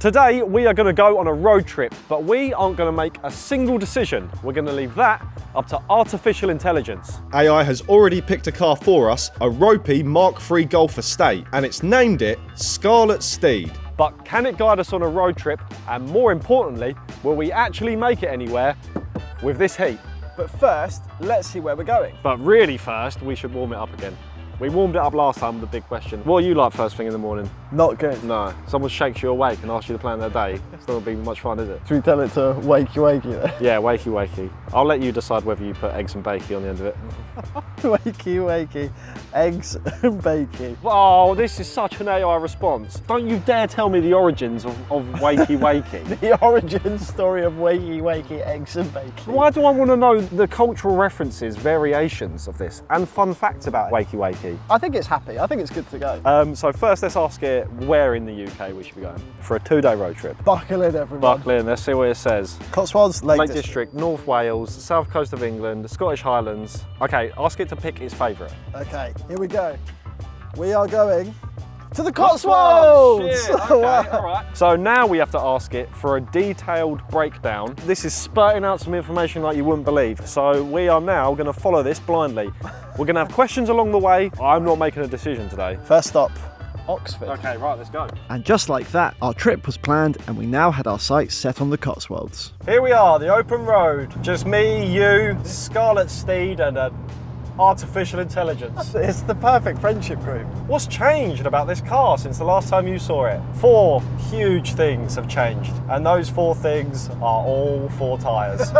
Today we are going to go on a road trip, but we aren't going to make a single decision. We're going to leave that up to artificial intelligence. AI has already picked a car for us, a ropey Mark III Golf Estate, and it's named it Scarlet Steed. But can it guide us on a road trip, and more importantly, will we actually make it anywhere with this heat? But first, let's see where we're going. But really first, we should warm it up again. We warmed it up last time with a big question. What are you like first thing in the morning? Not good. No. Someone shakes you awake and asks you to plan their day. It's not going to be much fun, is it? Should we tell it to wakey wakey then? Yeah, wakey wakey. I'll let you decide whether you put eggs and bakey on the end of it. Wakey wakey. Eggs and bakey. Oh, this is such an AI response. Don't you dare tell me the origins of wakey wakey. The origin story of wakey wakey, eggs and bakey. Why do I want to know the cultural references, variations of this, and fun facts about wakey wakey? I think it's happy. I think it's good to go. So first, let's ask it where in the UK we should be going for a two-day road trip. Buckle in, everyone. Buckle in. Let's see what it says. Cotswolds, Lake District, North Wales, south coast of England, Scottish Highlands. Okay, ask it to pick its favourite. Okay, here we go. We are going to the Cotswolds! Shit, okay, all right. So now we have to ask it for a detailed breakdown. This is spurting out some information like you wouldn't believe. So we are now going to follow this blindly. We're going to have questions along the way. I'm not making a decision today. First stop, Oxford. Okay, right, let's go. And just like that, our trip was planned and we now had our sights set on the Cotswolds. Here we are, the open road. Just me, you, Scarlet Steed and a artificial intelligence. It's the perfect friendship group. What's changed about this car since the last time you saw it? Four huge things have changed, and those four things are all four tyres.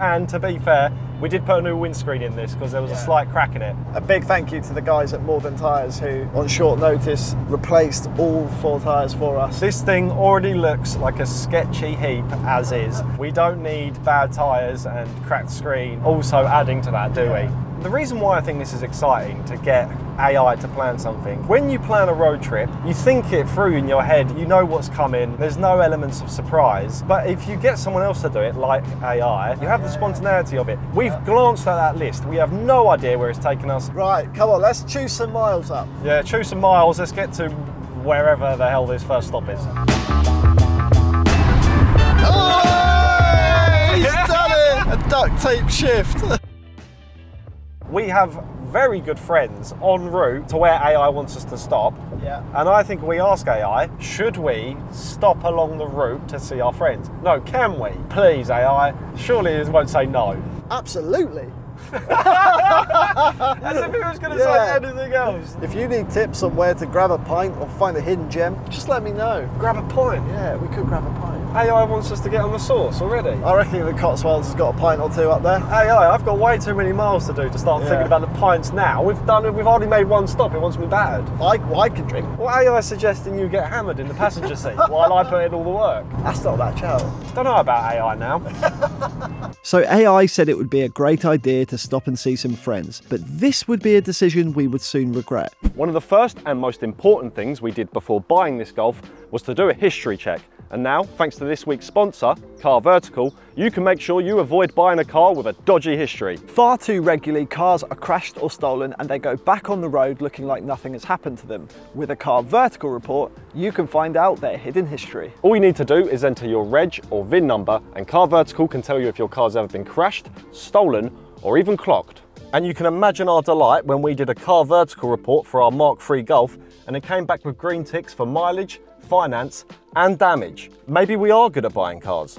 And to be fair, we did put a new windscreen in this because there was a slight crack in it. A big thank you to the guys at More Than Tyres who, on short notice, replaced all four tyres for us. This thing already looks like a sketchy heap as is. We don't need bad tyres and cracked screen also adding to that, do we? The reason why I think this is exciting to get AI to plan something, when you plan a road trip, you think it through in your head, you know what's coming, there's no elements of surprise. But if you get someone else to do it, like AI, you have the spontaneity of it. We've glanced at that list, we have no idea where it's taken us. Right, come on, let's chew some miles up. Yeah, chew some miles, let's get to wherever the hell this first stop is. Oh, he's done it! A duct tape shift. We have very good friends en route to where AI wants us to stop. Yeah. And I think we ask AI, should we stop along the route to see our friends? No, can we? Please, AI. Surely it won't say no. Absolutely. As if he was going to say anything else. If you need tips on where to grab a pint or find a hidden gem, just let me know. Grab a pint? Yeah, we could grab a pint. AI wants us to get on the source already. I reckon the Cotswolds has got a pint or two up there. AI, I've got way too many miles to do to start thinking about the pints now. We've hardly made one stop, it wants me battered. I can drink. Well, AI suggesting you get hammered in the passenger seat while I put in all the work. That's not that challenge. Don't know about AI now. So AI said it would be a great idea to stop and see some friends, but this would be a decision we would soon regret. One of the first and most important things we did before buying this Golf was to do a history check. And now, thanks to this week's sponsor, Car Vertical, you can make sure you avoid buying a car with a dodgy history. Far too regularly, cars are crashed or stolen and they go back on the road looking like nothing has happened to them. With a Car Vertical report, you can find out their hidden history. All you need to do is enter your reg or VIN number and Car Vertical can tell you if your car's ever been crashed, stolen, or even clocked. And you can imagine our delight when we did a Car Vertical report for our Mark III Golf and it came back with green ticks for mileage, finance and damage. Maybe we are good at buying cars.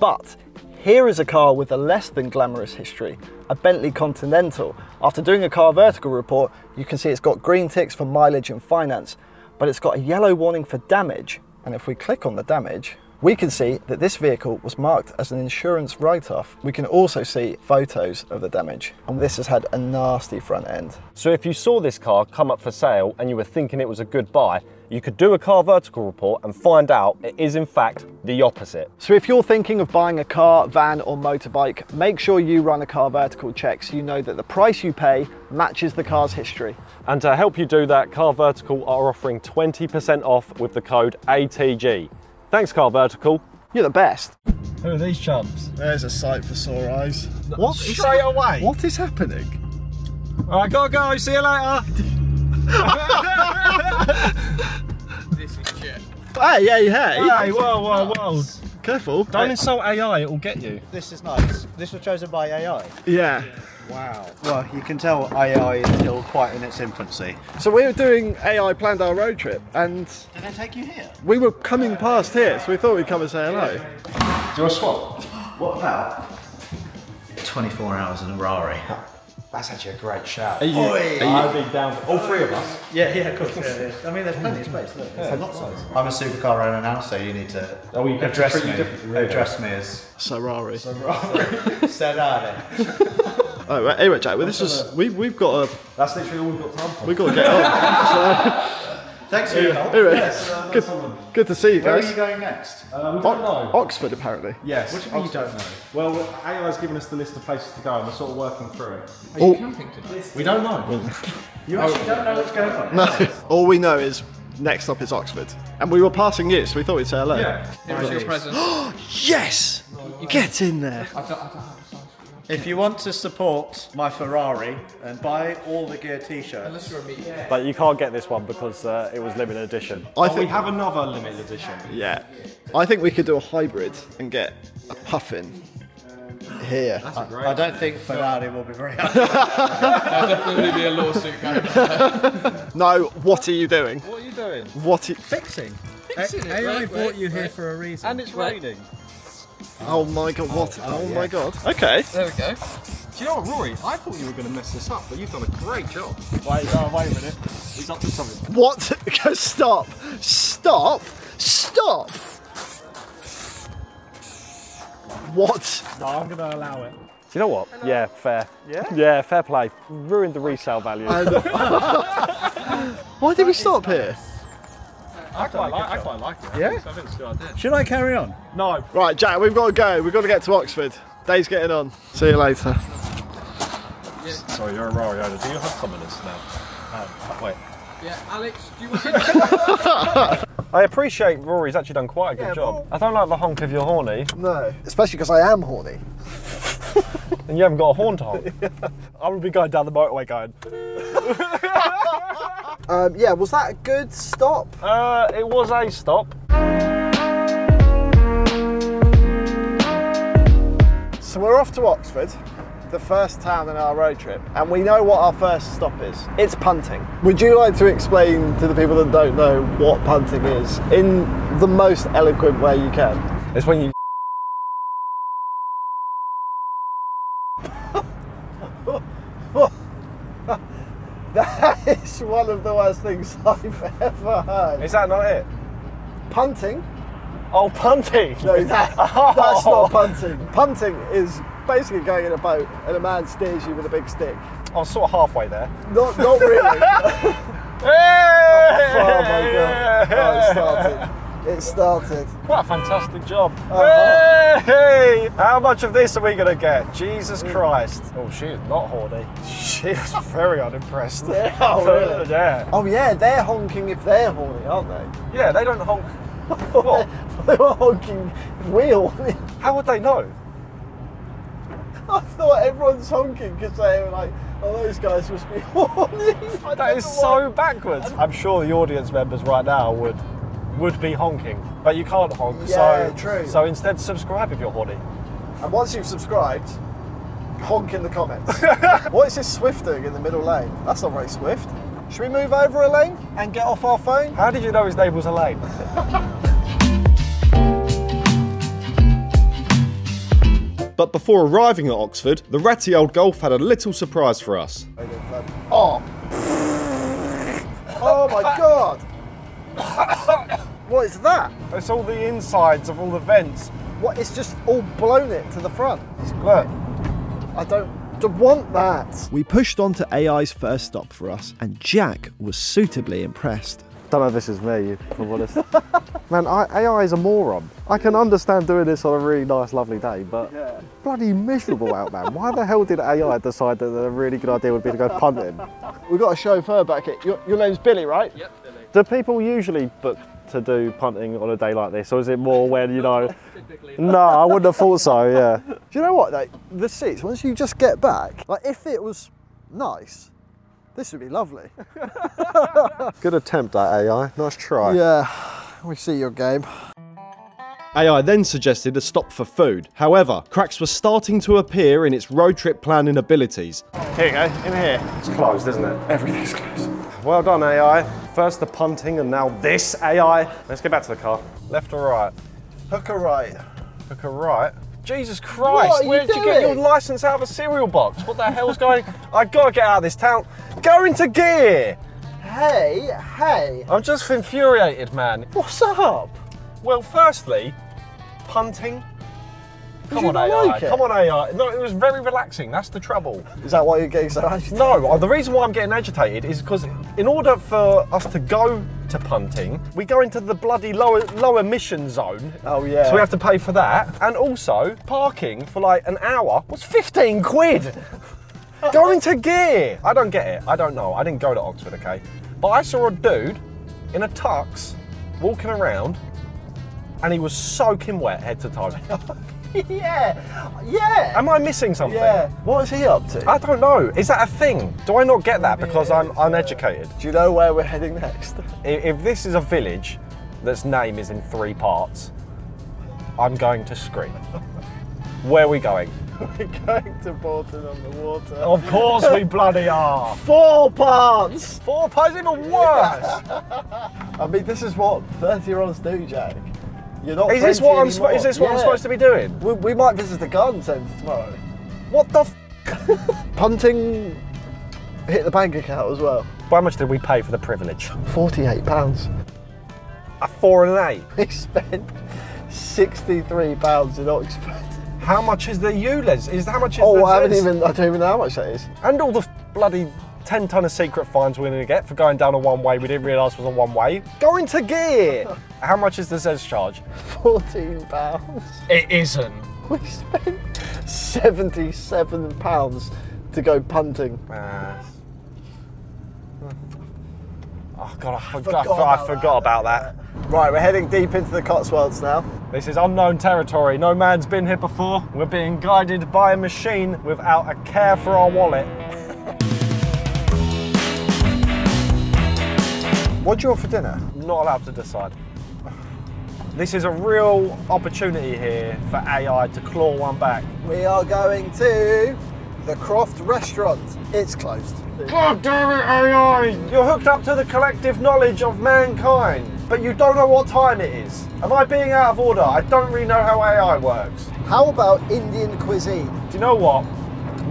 But here is a car with a less than glamorous history, a Bentley Continental. After doing a Car Vertical report, you can see it's got green ticks for mileage and finance, but it's got a yellow warning for damage. And if we click on the damage, we can see that this vehicle was marked as an insurance write-off. We can also see photos of the damage, and this has had a nasty front end. So if you saw this car come up for sale and you were thinking it was a good buy, you could do a Car Vertical report and find out it is in fact the opposite. So if you're thinking of buying a car, van or motorbike, make sure you run a Car Vertical check so you know that the price you pay matches the car's history. And to help you do that, Car Vertical are offering 20% off with the code ATG. Thanks, Car Vertical. You're the best. Who are these chumps? There's a sight for sore eyes. What? Straight away? What is happening? All right, gotta go, see you later. This is shit. Hey, hey, hey! Hey, whoa, whoa, whoa! Careful! Don't insult AI, it will get you. This is nice. This was chosen by AI. Yeah. Wow. Well, you can tell AI is still quite in its infancy. So we were doing AI planned our road trip, and did they take you here? We were coming past here, so we thought we'd come and say hello. Do you want to swap? What about 24 hours in a Ferrari? That's actually a great shout. I've been down for all three of us. Yeah, yeah, of course. Yeah, yeah. I mean, there's plenty of space. Look, there's lots of space. I'm a supercar owner now, so you need to address me as Ferrari. Ferrari. Oh, right. Anyway, Jack, well, this is, we've got a... That's literally all we've got time for. We've got to get on. Thanks for your help. Anyway, yes, good to see you guys. Where are you going next? We don't know. Oxford, apparently. Yes. What do you mean you don't know? Well, AI's given us the list of places to go and we're sort of working through it. Are you camping tonight? We don't know. You actually don't know what's going on? No. All we know is next up is Oxford. And we were passing you, so we thought we'd say hello. Yeah. Here's your present. Yes! Get in there. If you want to support my Ferrari and buy all the gear t-shirts, but you can't get this one because it was limited edition. I think we have another limited edition. Yeah, I think we could do a hybrid and get a puffin here. I don't think Ferrari will be very happy. That'll definitely be a lawsuit going on. No, what are you doing? What are you doing? What are you fixing? AI brought you here for a reason, and it's raining. Oh my god, what? Oh my god. Okay. There we go. Do you know what, Rory? I thought you were going to mess this up, but you've done a great job. Wait a minute. He's up to something. What? Stop. Stop. Stop. What? No, I'm going to allow it. Do you know what? Hello. Yeah, fair. Yeah? Yeah, fair play. Ruined the resale value. Why did we stop here? I quite like it. Yeah? I think it's a good idea. Should I carry on? No. Right, Jack, we've got to go. We've got to get to Oxford. Day's getting on. See you later. Yeah. Sorry, you're a Ferrari owner. Do you have commoners now? Wait. Yeah, Alex, do you want to... I appreciate Rory's actually done quite a good job. Well, I don't like the honk if you're horny. No. Especially because I am horny. And you haven't got a horn to honk. I would be going down the motorway going... yeah, was that a good stop? It was a stop. So we're off to Oxford, the first town in our road trip, and we know what our first stop is. It's punting. Would you like to explain to the people that don't know what punting is in the most eloquent way you can? It's when you... That is one of the worst things I've ever heard. Is that not it? Punting? Oh, punting! No, that's not punting. Punting is basically going in a boat and a man steers you with a big stick. I was sort of halfway there. Not really. Hey! Oh my god. Oh, it started. It started. What a fantastic job. Hey! How much of this are we going to get? Jesus Christ. Oh, she is not horny. She was very unimpressed. Yeah, oh, really? Yeah. Oh, yeah, they're honking if they're horny, aren't they? Yeah, they don't honk. They were honking if we're horny. How would they know? I thought everyone's honking because they were like, oh, those guys must be horny. That is so backwards. I'm sure the audience members right now would be honking, but you can't honk. Yeah, so true. So instead, subscribe if you're horny. And once you've subscribed, honk in the comments. What is this Swift doing in the middle lane? That's not very swift. Should we move over a lane and get off our phone? How did you know his name was Elaine? But before arriving at Oxford, the ratty old golf had a little surprise for us. Oh! Oh my god! What is that? It's all the insides of all the vents. What? It's just all blown it to the front. Look. I don't want that. We pushed on to AI's first stop for us, and Jack was suitably impressed. Don't know if this is me, for what it's... Man, AI is a moron. I can understand doing this on a really nice, lovely day, but bloody miserable out, man. Why the hell did AI decide that a really good idea would be to go punting? We've got a chauffeur back here. Your name's Billy, right? Yep, Billy. Do people usually book to do punting on a day like this, or is it more when, you know... No, I wouldn't have thought so, yeah. Do you know what, like, the seats, once you just get back, like, if it was nice, this would be lovely. Good attempt at AI, nice try. Yeah, we see your game. AI then suggested a stop for food. However, cracks were starting to appear in its road trip planning abilities. Here you go, in here. It's closed, isn't it? Everything's closed. Well done, AI. First the punting and now this, AI. Let's get back to the car. Left or right? Hook or right? Hook or right? Jesus Christ, where did you get your license out of a cereal box? What the hell's going on? I've got to get out of this town. Go into gear. Hey, hey. I'm just infuriated, man. What's up? Well, firstly, punting. Come on, AI. Like come on, AI. No, it was very relaxing. That's the trouble. Is that why you're getting so agitated? No, the reason why I'm getting agitated is because in order for us to go to punting, we go into the bloody low emission zone. Oh, yeah. So we have to pay for that. And also, parking for like an hour was 15 quid. Go into gear. I don't get it. I don't know. I didn't go to Oxford, okay? But I saw a dude in a tux walking around and he was soaking wet head to toe. Yeah. Am I missing something? Yeah. What is he up to? I don't know. Is that a thing? Do I not get that because I'm uneducated? Do you know where we're heading next? If this is a village that's name is in three parts, I'm going to scream. Where are we going? We're going to Bourton on the Water. Of course we bloody are. Four parts. Four parts, even worse. I mean, this is what 30-year-olds do, Jack. Is this what I'm supposed to be doing? We might visit the garden centre tomorrow. What the f? Punting hit the bank account as well. How much did we pay for the privilege? £48. A 4 and 8? We spent £63 in Oxford. How much is the ULEZ? I don't even know how much that is. And all the bloody 10 tonne of secret fines we're going to get for going down a one-way we didn't realise was a one-way. Go into gear! How much is the ZES charge? £14. It isn't. We spent £77 to go punting. Oh God, I forgot about that. Right, we're heading deep into the Cotswolds now. This is unknown territory. No man's been here before. We're being guided by a machine without a care for our wallet. What do you want for dinner? Not allowed to decide. This is a real opportunity here for AI to claw one back. We are going to the Croft restaurant. It's closed. God damn it, AI! You're hooked up to the collective knowledge of mankind, but you don't know what time it is. Am I being out of order? I don't really know how AI works. How about Indian cuisine? Do you know what?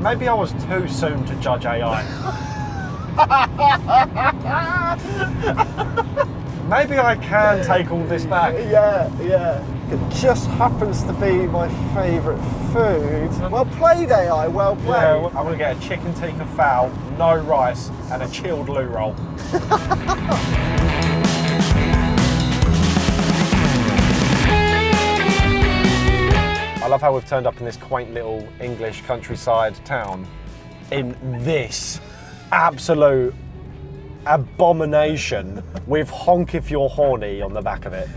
Maybe I was too soon to judge AI. Maybe I can take all this back. Yeah. It just happens to be my favourite food. Well played, AI, well played. Yeah, I'm going to get a chicken tikka fowl, no rice, and a chilled loo roll. I love how we've turned up in this quaint little English countryside town in this absolute abomination with honk if you're horny on the back of it.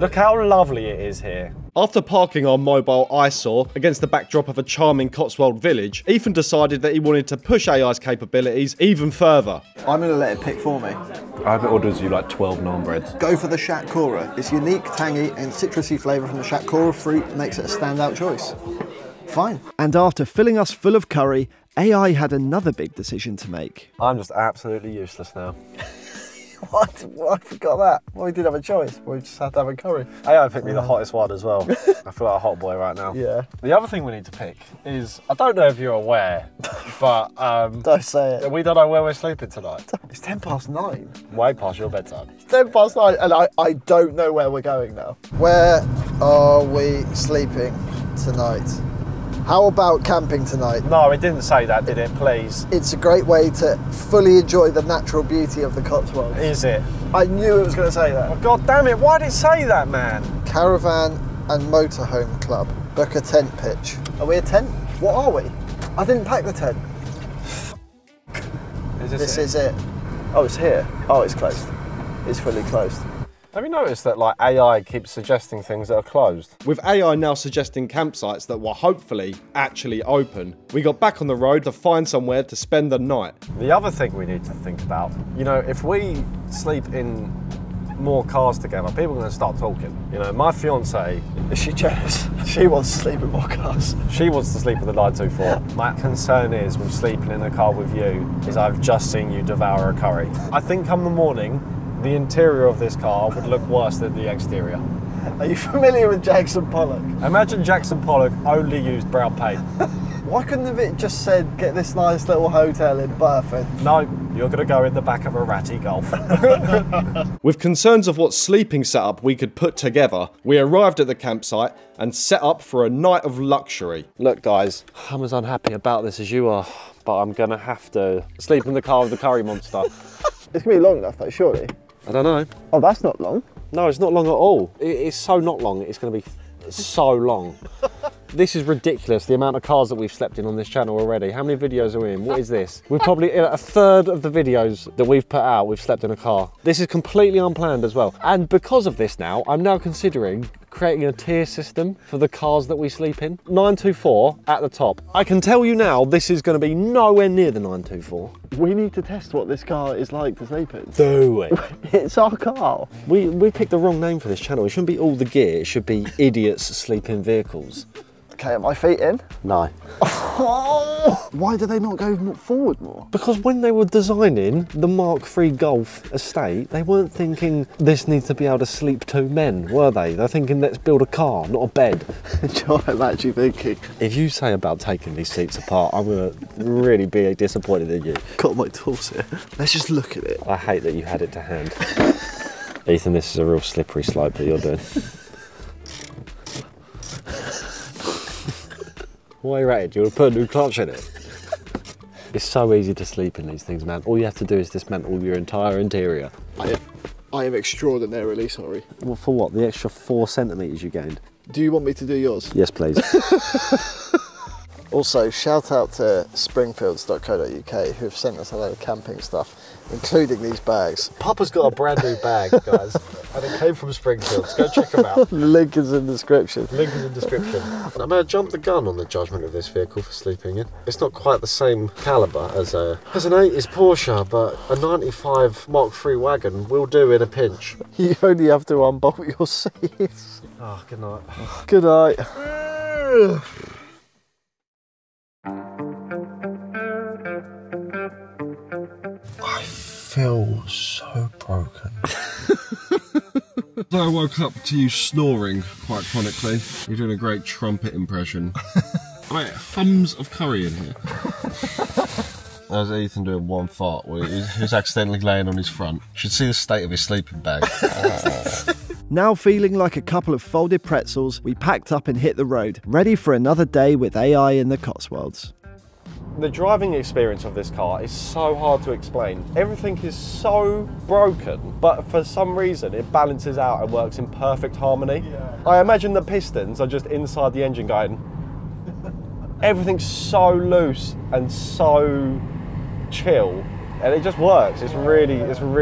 Look how lovely it is here. After parking our mobile eyesore against the backdrop of a charming Cotswold village, Ethan decided that he wanted to push AI's capabilities even further. I'm going to let it pick for me. I've ordered you like 12 naan breads. Go for the Shakura. Its unique, tangy and citrusy flavour from the Shakura fruit makes it a standout choice. Fine. And after filling us full of curry, AI had another big decision to make. I'm just absolutely useless now. What? I forgot that. Well, we did have a choice. We just had to have a curry. AI picked me the hottest one as well. I feel like a hot boy right now. Yeah. The other thing we need to pick is, I don't know if you're aware, but... don't say it. We don't know where we're sleeping tonight. It's 10 past 9. Way past your bedtime. It's 10 past 9 and I don't know where we're going now. Where are we sleeping tonight? How about camping tonight? No, it didn't say that, did it? Please. It's a great way to fully enjoy the natural beauty of the Cotswolds. Is it? I knew it was going to say that. Oh, God damn it, why did it say that, man? Caravan and Motorhome Club. Book a tent pitch. Are we a tent? What are we? I didn't pack the tent. Is this it? Oh, it's here. Oh, it's closed. It's fully closed. Have you noticed that like AI keeps suggesting things that are closed? With AI now suggesting campsites that were hopefully actually open, we got back on the road to find somewhere to spend the night. The other thing we need to think about, you know, if we sleep in more cars together, people are going to start talking. You know, my fiance, is she jealous? She wants to sleep in more cars. She wants to sleep with the 924. My concern is with sleeping in a car with you is I've just seen you devour a curry. I think come the morning, the interior of this car would look worse than the exterior. Are you familiar with Jackson Pollock? Imagine Jackson Pollock only used brown paint. Why couldn't it just said, get this nice little hotel in Burford? No, you're going to go in the back of a ratty Golf. With concerns of what sleeping setup we could put together, we arrived at the campsite and set up for a night of luxury. Look guys, I'm as unhappy about this as you are, but I'm going to have to sleep in the car with the curry monster. It's going to be long enough though, surely? I don't know. Oh, that's not long. No, it's not long at all. It's so not long, it's going to be so long. This is ridiculous, the amount of cars that we've slept in on this channel already. How many videos are we in? What is this? We're probably in a third of the videos that we've put out, we've slept in a car. This is completely unplanned as well. And because of this now, I'm now considering creating a tier system for the cars that we sleep in. 924 at the top. I can tell you now, this is going to be nowhere near the 924. We need to test what this car is like to sleep in. Do it. It's our car. We picked the wrong name for this channel. It shouldn't be All The Gear. It should be Idiots Sleep In Vehicles. Okay, are my feet in? No. Oh, why do they not go forward more? Because when they were designing the Mark III Golf Estate, they weren't thinking this needs to be able to sleep two men, were they? They're thinking let's build a car, not a bed. John, I'm actually thinking. If you say about taking these seats apart, I'm going to really be disappointed in you. Got my tools here. Let's just look at it. I hate that you had it to hand. Ethan, this is a real slippery slope that you're doing. Why rated? You would put a new clutch in it. It's so easy to sleep in these things, man. All you have to do is dismantle your entire interior. I am extraordinarily sorry. Well, for what? The extra 4 centimetres you gained? Do you want me to do yours? Yes, please. Also, shout out to springfields.co.uk who've sent us a load of camping stuff, including these bags. Papa's got a brand new bag, guys, and it came from Springfields. Go check them out. The link is in the description. Link is in the description. I may have jumped the gun on the judgment of this vehicle for sleeping in. It's not quite the same caliber as an 80s Porsche, but a 95 Mark III wagon will do in a pinch. You only have to unbolt your seats. Oh, good night. Good night. I feel so broken. I woke up to you snoring quite chronically. You're doing a great trumpet impression. Wait, hums of curry in here. That was Ethan doing one fart where he was accidentally laying on his front. You should see the state of his sleeping bag. Now feeling like a couple of folded pretzels, we packed up and hit the road, ready for another day with AI in the Cotswolds. The driving experience of this car is so hard to explain. Everything is so broken, but for some reason it balances out and works in perfect harmony. Yeah. I imagine the pistons are just inside the engine going. Everything's so loose and so chill, and it just works. It's really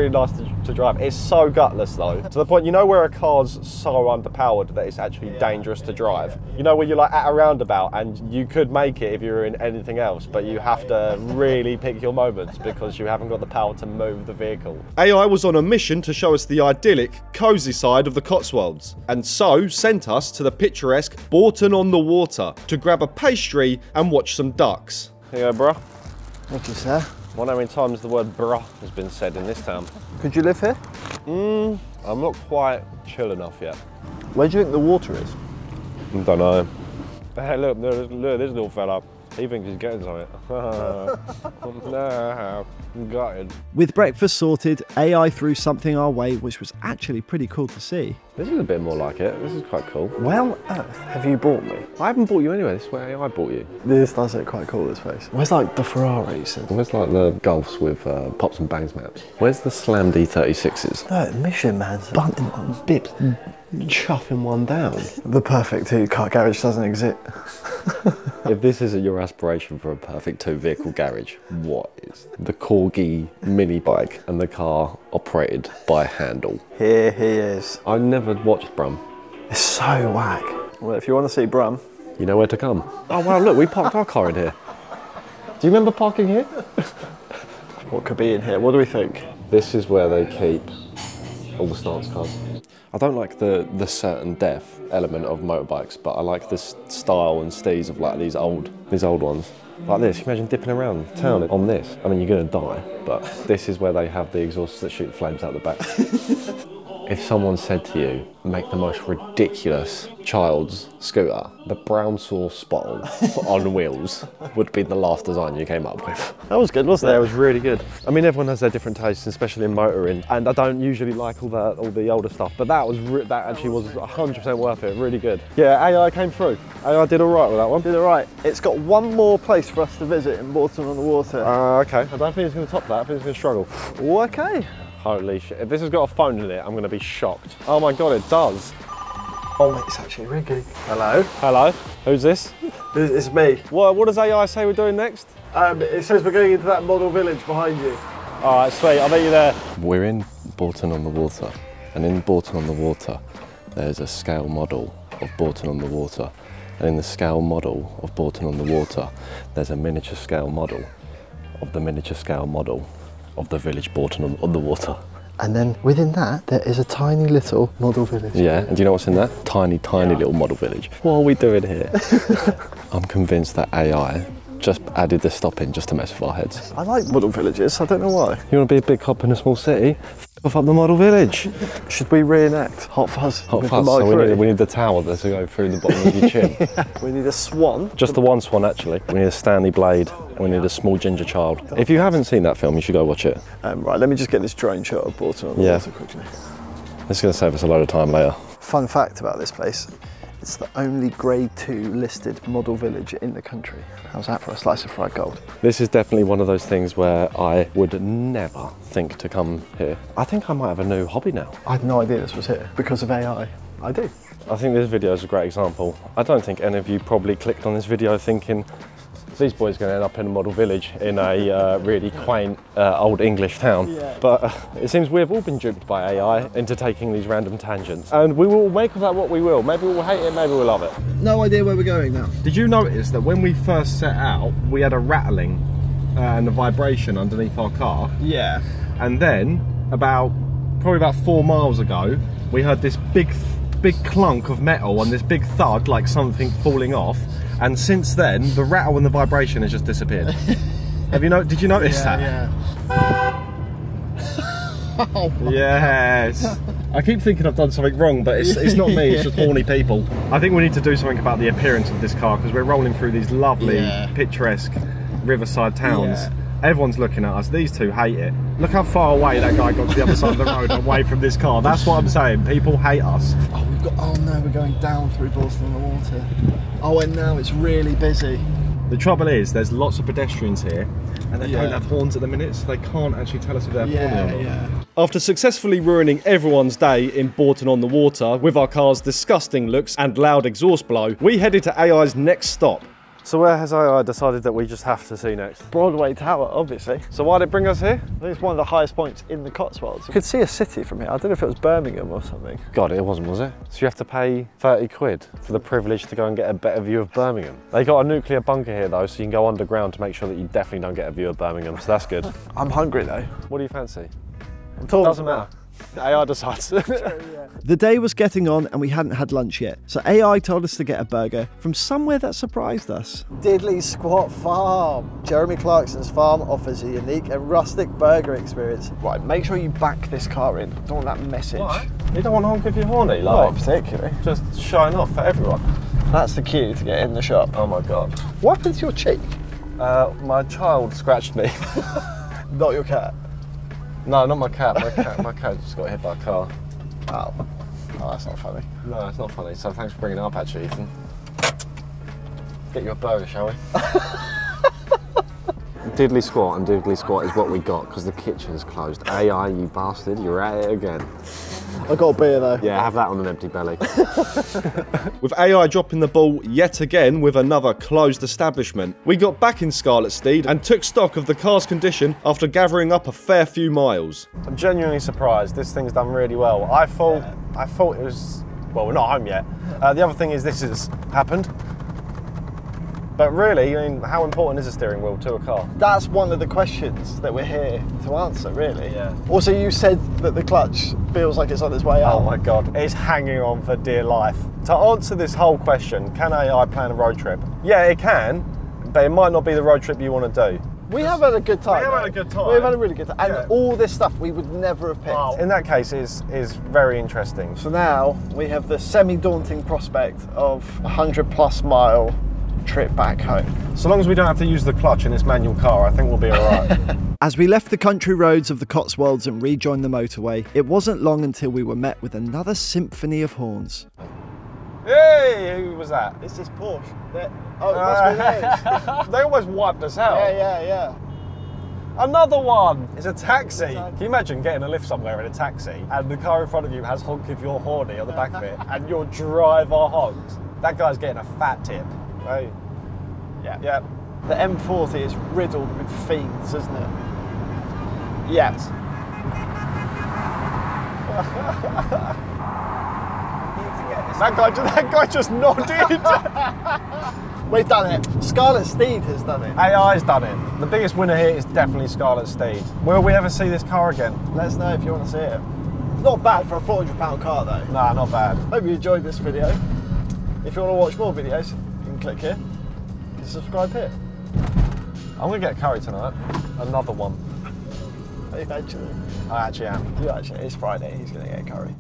nice to drive. It's so gutless though, to the point, you know, where a car's so underpowered that it's actually dangerous to drive. You know, where you're like at a roundabout and you could make it if you were in anything else, but you have to really pick your moments because you haven't got the power to move the vehicle. AI was on a mission to show us the idyllic, cosy side of the Cotswolds, and so sent us to the picturesque Bourton on the Water to grab a pastry and watch some ducks. Here you go, bruh. Thank you, sir. I wonder how many times the word bruh has been said in this town. Could you live here? I'm not quite chill enough yet. Where do you think the water is? I don't know. Hey, look this little fella. He thinks he's getting something. No, I'm gutted. With breakfast sorted, AI threw something our way which was actually pretty cool to see. This is a bit more like it. This is quite cool. Well, Earth, have you bought me? I haven't bought you anyway. This is where AI bought you. This does look quite cool, this place. Where's like the Ferraris? Where's like the Golfs with pops and bangs maps? Where's the slam D36s? Look, Michelin Man's bunting one, bips, chuffing one down. The perfect two-car garage doesn't exist. If this isn't your aspiration for a perfect two-vehicle garage, what is? The Corgi mini bike and the car operated by handle. Here he is. I never watched Brum. It's so whack. Well, if you want to see Brum, you know where to come. Oh wow, look, we parked our car in here. Do you remember parking here? What could be in here? What do we think? This is where they keep all the stance cars. I don't like the certain death element of motorbikes, but I like the style and steez of like these old ones. Like this, you imagine dipping around town on this. I mean, you're gonna die, but this is where they have the exhausts that shoot flames out the back. If someone said to you, make the most ridiculous child's scooter, the brown sauce bottle on wheels would be the last design you came up with. That was good, wasn't it? Yeah, it was really good. I mean, everyone has their different tastes, especially in motoring, and I don't usually like all the older stuff, but that actually was 100% worth it. Really good. Yeah, AI came through. AI did all right with that one. Did all right. It's got one more place for us to visit in Bourton on the Water. Okay. I don't think it's going to top that. I think it's going to struggle. Oh, okay. Holy shit, if this has got a phone in it, I'm gonna be shocked. Oh my God, it does. Oh, it's actually ringing. Hello? Hello, who's this? It's me. What does AI say we're doing next? It says we're going into that model village behind you. All right, sweet, I'll meet you there. We're in Bourton on the Water, and in Bourton on the Water, there's a scale model of Bourton on the Water, and in the scale model of Bourton on the Water, there's a miniature scale model of the miniature scale model of the village Bourton on the Water. And then within that, there is a tiny little model village. Yeah, and do you know what's in that? Tiny, tiny little model village. What are we doing here? I'm convinced that AI just added this stop in just to mess with our heads. I like model villages, I don't know why. You want to be a big cop in a small city? F*** up the model village. Should we reenact Hot Fuzz? Hot Fuzz, so we need the towel to go through the bottom of your chin. We need a swan. Just the one swan, actually. We need a Stanley Blade. We need a small ginger child. If you haven't seen that film, you should go watch it. Right, let me just get this drone shot of Bourton on the Water quickly. This is going to save us a load of time later. Fun fact about this place, it's the only Grade 2 listed model village in the country. How's that for a slice of fried gold? This is definitely one of those things where I would never think to come here. I think I might have a new hobby now. I had no idea this was here because of AI. I do. I think this video is a great example. I don't think any of you probably clicked on this video thinking, these boys are going to end up in a model village in a really quaint old English town. Yeah. But it seems we've all been duped by AI into taking these random tangents. And we will make of that what we will. Maybe we'll hate it, maybe we'll love it. No idea where we're going now. Did you notice that when we first set out, we had a rattling and a vibration underneath our car? Yeah. And then, probably about 4 miles ago, we heard this big clunk of metal and this big thud, like something falling off. And since then, the rattle and the vibration has just disappeared. Did you notice that? Yeah. Oh yes. I keep thinking I've done something wrong, but it's not me, it's just horny people. I think we need to do something about the appearance of this car because we're rolling through these lovely, picturesque riverside towns. Yeah. Everyone's looking at us. These two hate it. Look how far away that guy got to the other side of the road, away from this car. That's what I'm saying. People hate us. Oh, we've got. Oh no, we're going down through Bourton on the Water. Oh, and now it's really busy. The trouble is, there's lots of pedestrians here, and they don't have horns at the minute, so they can't actually tell us if they're horny or not. Yeah. After successfully ruining everyone's day in Bourton on the Water with our car's disgusting looks and loud exhaust blow, we headed to AI's next stop. So where has AI decided that we just have to see next? Broadway Tower, obviously. So why did it bring us here? I think it's one of the highest points in the Cotswolds. You could see a city from here. I don't know if it was Birmingham or something. God, it wasn't, was it? So you have to pay 30 quid for the privilege to go and get a better view of Birmingham. They got a nuclear bunker here though, so you can go underground to make sure that you definitely don't get a view of Birmingham, so that's good. I'm hungry though. What do you fancy? I'm talking. Doesn't matter. AI decides. The day was getting on and we hadn't had lunch yet, so AI told us to get a burger from somewhere that surprised us. Diddly Squat Farm. Jeremy Clarkson's farm offers a unique and rustic burger experience. Right, make sure you back this car in. Don't want that message. What? You don't want to honk if you're horny, like? Not particularly. Just shine off for everyone. That's the cue to get in the shop. Oh my God. What happened to your cheek? My child scratched me. Not your cat. No, not my cat. My cat just got hit by a car. Wow. Oh, that's not funny. No, it's not funny. So thanks for bringing it up, actually, Ethan. Get you a burger, shall we? Diddly Squat and Diddly Squat is what we got because the kitchen's closed. AI, you bastard, you're at it again. I got a beer though. Yeah, have that on an empty belly. With AI dropping the ball yet again with another closed establishment, we got back in Scarlet Steed and took stock of the car's condition after gathering up a fair few miles. I'm genuinely surprised. This thing's done really well. I thought it was, well, we're not home yet. The other thing is this has happened. But really, I mean, how important is a steering wheel to a car? That's one of the questions that we're here to answer, really. Yeah. Also, you said that the clutch feels like it's on its way out. Oh my God, it's hanging on for dear life. To answer this whole question, can AI plan a road trip? Yeah, it can, but it might not be the road trip you want to do. We have had a good time. We have had a good time. We've had a really good time. And all this stuff we would never have picked. Wow. In that case, is very interesting. So now we have the semi-daunting prospect of a 100+ mile trip back home. So long as we don't have to use the clutch in this manual car, I think we'll be all right. As we left the country roads of the Cotswolds and rejoined the motorway, it wasn't long until we were met with another symphony of horns. Hey, who was that? It's this Porsche. It must be They almost wiped us out. Yeah. Another one. It's a taxi. Can you imagine getting a lift somewhere in a taxi and the car in front of you has honk if you're horny on the back of it and your driver honks? That guy's getting a fat tip. Right? Yeah. Yeah. The M40 is riddled with fiends, isn't it? Yes. That guy just nodded. We've done it. Scarlet Steed has done it. AI's done it. The biggest winner here is definitely Scarlet Steed. Will we ever see this car again? Let us know if you want to see it. Not bad for a £400 car though. Nah, not bad. Hope you enjoyed this video. If you want to watch more videos, you can click here and subscribe here. I'm going to get a curry tonight. Another one. Are you actually? I actually am. You actually? It's Friday. He's going to get a curry.